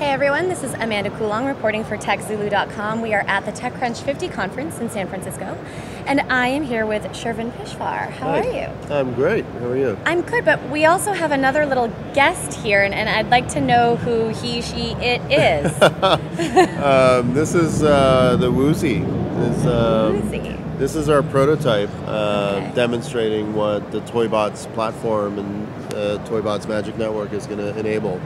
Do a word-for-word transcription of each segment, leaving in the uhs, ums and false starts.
Hey everyone, this is Amanda Kulong reporting for TechZulu dot com. We are at the TechCrunch fifty conference in San Francisco, and I am here with Shervin Pishevar. How Hi. Are you? I'm great. How are you? I'm good, but we also have another little guest here, and, and I'd like to know who he, she, it is. um, this is uh, the Woozy. This, um, Woozy. This is our prototype uh, okay. demonstrating what the Toybots platform and uh, Toybots Magic Network is going to enable.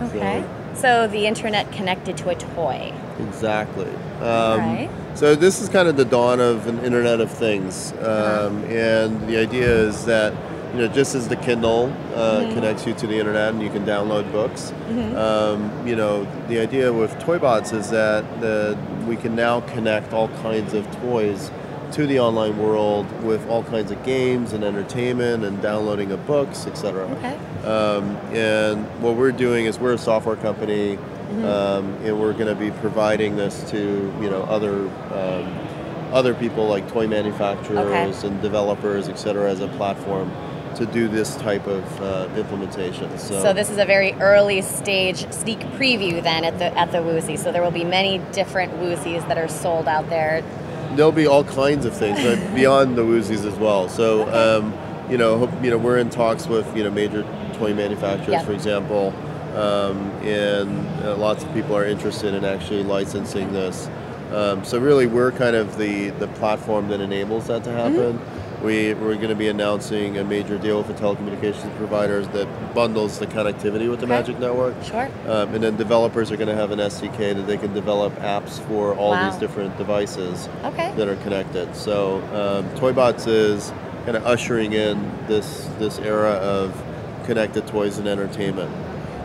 Okay. So, So the internet connected to a toy. Exactly. Um, right. So this is kind of the dawn of an Internet of Things, um, and the idea is that you know just as the Kindle uh, mm-hmm. connects you to the internet and you can download books, mm-hmm. um, you know the idea with Toybots is that the, we can now connect all kinds of toys to the online world with all kinds of games and entertainment and downloading of books, et cetera. Okay. Um, and what we're doing is we're a software company, mm-hmm. um, and we're going to be providing this to you know other um, other people like toy manufacturers okay. and developers, et cetera, as a platform to do this type of uh, implementation. So, so this is a very early stage sneak preview then at the at the Woozy. So there will be many different Woozies that are sold out there. There'll be all kinds of things right, beyond the Woozys as well. So, um, you know, you know, we're in talks with you know major toy manufacturers, yep. for example, um, and uh, lots of people are interested in actually licensing this. Um, so, really, we're kind of the the platform that enables that to happen. Mm-hmm. We we're going to be announcing a major deal with a telecommunications provider that bundles the connectivity with the okay. Magic Network. Sure. Um, and then developers are going to have an S D K that they can develop apps for all wow. these different devices okay. that are connected. So um, Toybots is kind of ushering in this this era of connected toys and entertainment.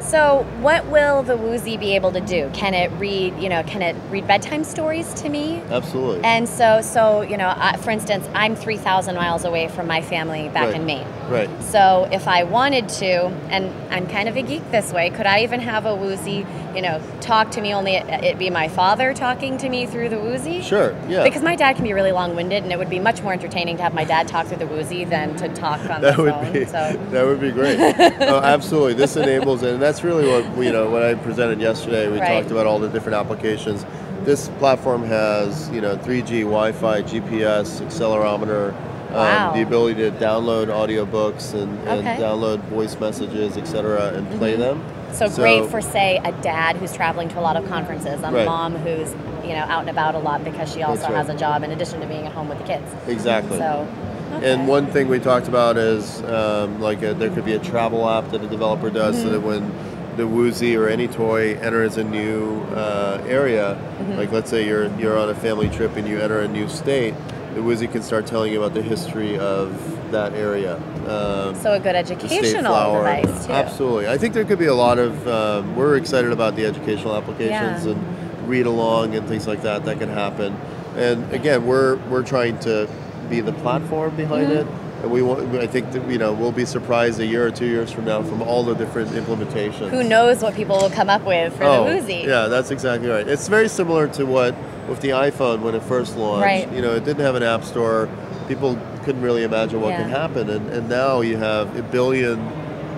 So what will the Woozy be able to do? Can it read, you know, can it read bedtime stories to me? Absolutely. And so, so you know, I, for instance, I'm three thousand miles away from my family back right. in Maine. Right. So if I wanted to, and I'm kind of a geek this way, could I even have a Woozy, you know, talk to me, only it, it'd be my father talking to me through the Woozy? Sure, yeah. Because my dad can be really long-winded, and it would be much more entertaining to have my dad talk through the Woozy than to talk on the phone. Be, so. That would be great. Oh, absolutely. This enables it. And that's really what you know. What I presented yesterday, we right. talked about all the different applications. This platform has you know three G, Wi-Fi, G P S, accelerometer, wow. um, the ability to download audiobooks and, okay. and download voice messages, et cetera, and play mm-hmm. them. So, so great for say a dad who's traveling to a lot of conferences, and right. a mom who's you know out and about a lot because she also right. has a job in addition to being at home with the kids. Exactly. So. Okay. And one thing we talked about is um, like a, there could be a travel app that a developer does mm-hmm. so that when the Woozy or any toy enters a new uh, area, mm-hmm. like let's say you're you're on a family trip and you enter a new state, the Woozy can start telling you about the history of that area. Um, so a good educational device too. Absolutely. I think there could be a lot of, um, we're excited about the educational applications yeah. and read along and things like that that can happen. And again, we're we're trying to be the platform behind mm-hmm. it, and we want, I think that you know we'll be surprised a year or two years from now from all the different implementations. Who knows what people will come up with for oh, the Woozy? Yeah, that's exactly right. It's very similar to what with the iPhone when it first launched. Right. You know, it didn't have an app store. People couldn't really imagine what yeah. could happen, and, and now you have a billion.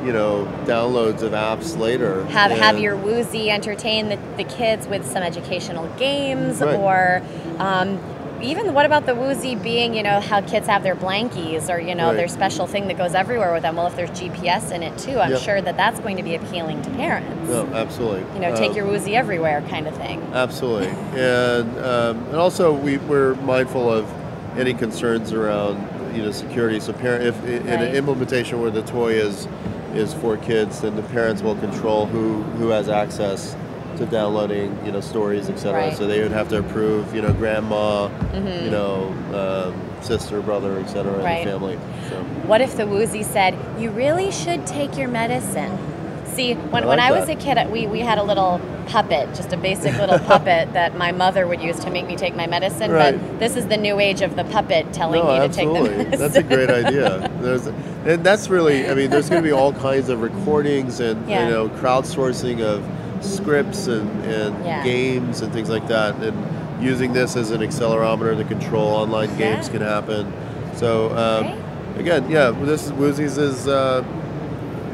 You know, downloads of apps later. Have have your Woozy entertain the, the kids with some educational games right. or. Um, Even what about the Woozy being, you know, how kids have their blankies or, you know, right. their special thing that goes everywhere with them. Well, if there's G P S in it, too, I'm yep. sure that that's going to be appealing to parents. No, absolutely. You know, take um, your Woozy everywhere kind of thing. Absolutely. and um, and also we, we're mindful of any concerns around, you know, security. So parent, if in right. an implementation where the toy is is for kids, then the parents will control who, who has access to downloading, you know, stories, et cetera. Right. So they would have to approve, you know, grandma, mm-hmm. you know, um, sister, brother, et cetera, right. and the family. So. What if the Woozy said, "You really should take your medicine"? See, when, I like when I was a kid, we, we had a little puppet, just a basic little puppet that my mother would use to make me take my medicine. Right. But this is the new age of the puppet telling no, me absolutely. to take the medicine. That's a great idea. There's, and that's really, I mean, there's going to be all kinds of recordings and yeah. you know, crowdsourcing of scripts and, and yeah. games and things like that, and using this as an accelerometer to control online yeah. games can happen. So um, okay. again, yeah, this Woozy's is uh,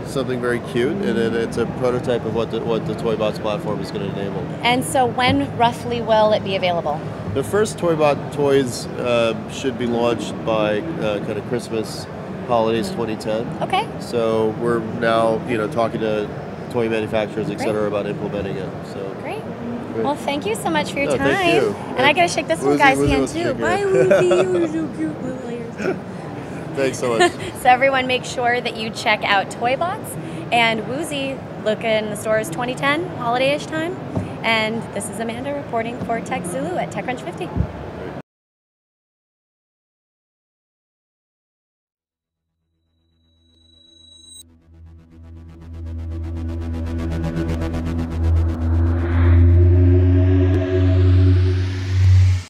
something very cute, and it, it's a prototype of what the, what the Toybots platform is going to enable. And so when roughly will it be available? The first Toybot toys uh, should be launched by uh, kind of Christmas holidays twenty ten. Okay. So we're now, you know, talking to toy manufacturers, et cetera, about implementing it. So. Great. Great. Well, thank you so much for your no, time. Thank you. And, and I got to shake this Woozy, one guy's Woozy hand, too. Bye, Woozy. You're so cute. Thanks so much. So everyone, make sure that you check out Toybots and Woozy. Look in the stores twenty ten, holiday-ish time. And this is Amanda reporting for TechZulu at TechCrunch fifty.